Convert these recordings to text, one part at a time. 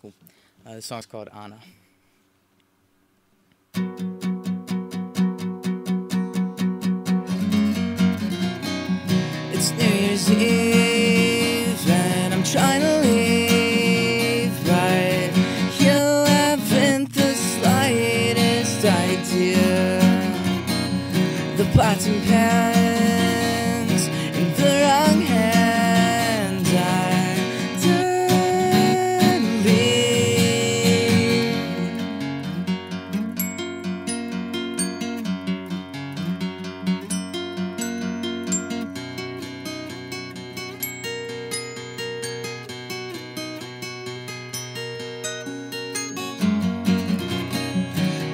Cool. This song's called Anna. It's New Year's Eve and I'm trying to leave right. You haven't the slightest idea. The pots and pans in the wrong hand. I didn't leave.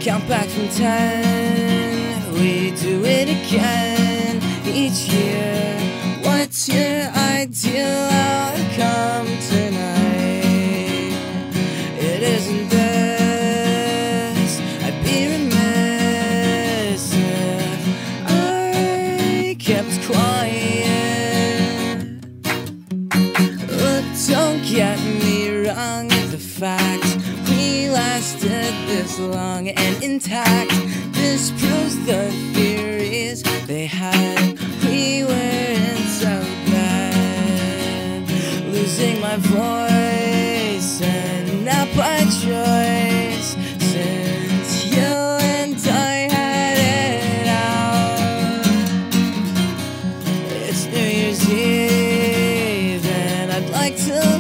Count back from 10. We do it again each year. What's your ideal outcome tonight? It isn't this. I'd be remiss if I kept quiet. Look, don't get me wrong, the fact we lasted this long and intact. This proves the theories they had. We weren't so bad. Losing my voice and not by choice, since you and I had it out. It's New Year's Eve and I'd like to